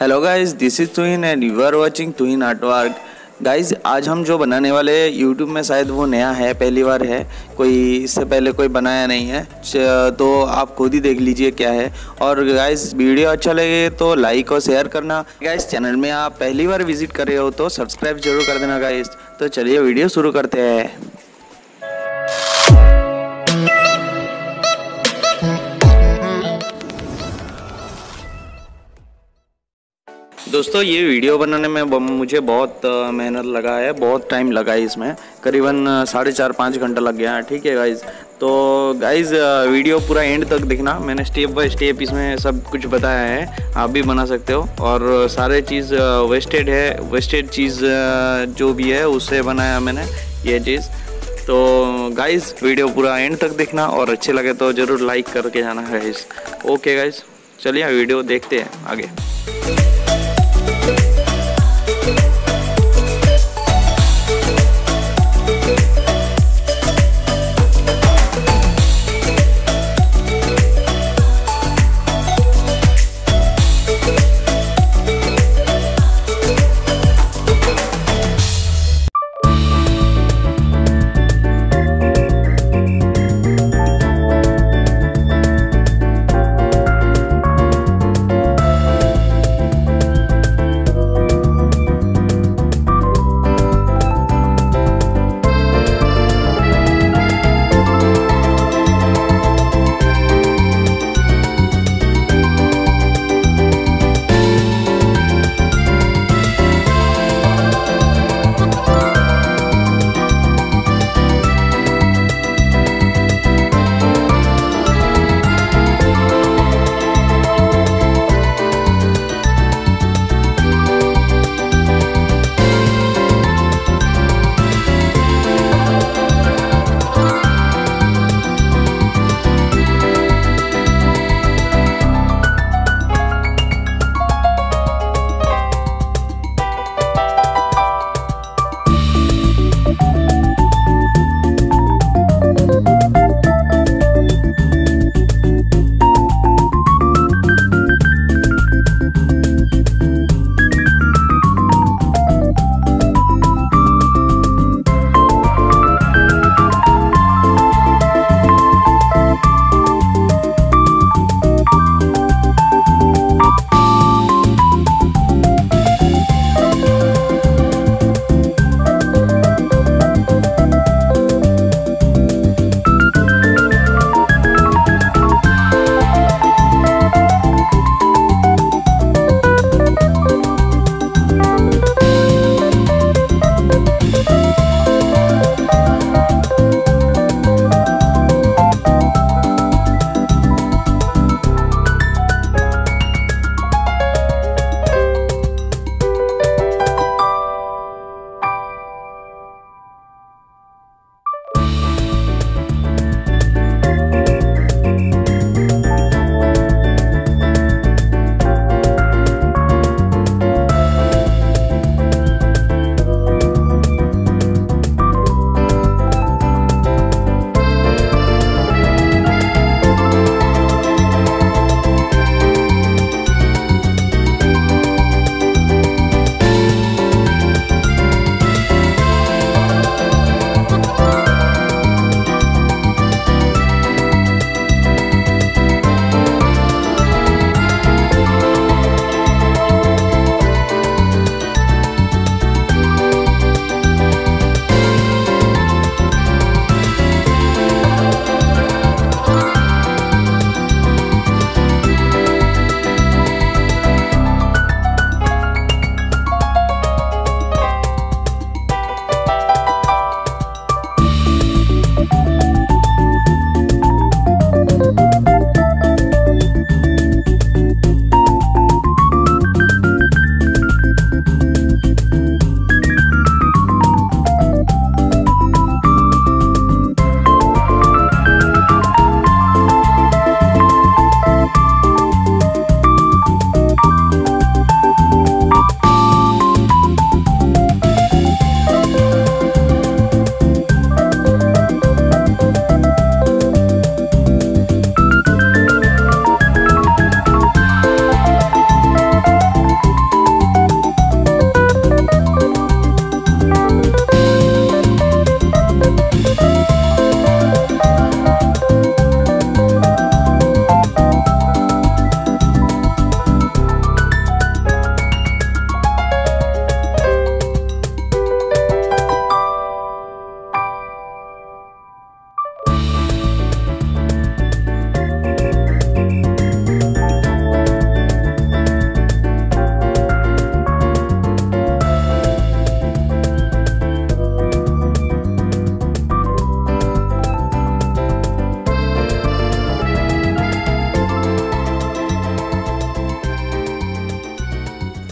Hello guys, this is Tuhin and you are watching Tuhin artwork. Guys, आज हम जो बनाने वाले यूट्यूब में शायद वो नया है, पहली बार है, कोई इससे पहले कोई बनाया नहीं है, तो आप खुद ही देख लीजिए क्या है। और गाइज, वीडियो अच्छा लगे तो लाइक और शेयर करना। गाइज, चैनल में आप पहली बार विजिट कर रहे हो तो सब्सक्राइब जरूर कर देना गाइज। तो चलिए वीडियो शुरू करते हैं। दोस्तों, ये वीडियो बनाने में मुझे बहुत मेहनत लगा है, बहुत टाइम लगा है, इसमें करीबन 4.5-5 घंटा लग गया है। ठीक है गाइज़, तो गाइज़ वीडियो पूरा एंड तक देखना। मैंने स्टेप बाय स्टेप इसमें सब कुछ बताया है, आप भी बना सकते हो। और सारे चीज़ वेस्टेड है, वेस्टेड चीज़ जो भी है उससे बनाया मैंने ये चीज़। तो गाइज़ वीडियो पूरा एंड तक देखना और अच्छे लगे तो ज़रूर लाइक करके जाना गाइज़। ओके गाइज़, चलिए वीडियो देखते हैं आगे।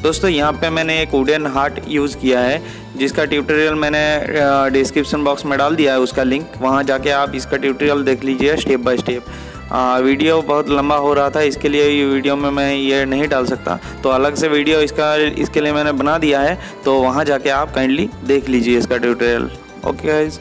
दोस्तों यहाँ पे मैंने एक वुडन हार्ट यूज़ किया है जिसका ट्यूटोरियल मैंने डिस्क्रिप्शन बॉक्स में डाल दिया है, उसका लिंक वहाँ जाके आप इसका ट्यूटोरियल देख लीजिए स्टेप बाय स्टेप। वीडियो बहुत लंबा हो रहा था, इसके लिए ये वीडियो में मैं ये नहीं डाल सकता, तो अलग से वीडियो इसके लिए मैंने बना दिया है, तो वहाँ जाके आप काइंडली देख लीजिए इसका ट्यूटोरियल। Okay guys,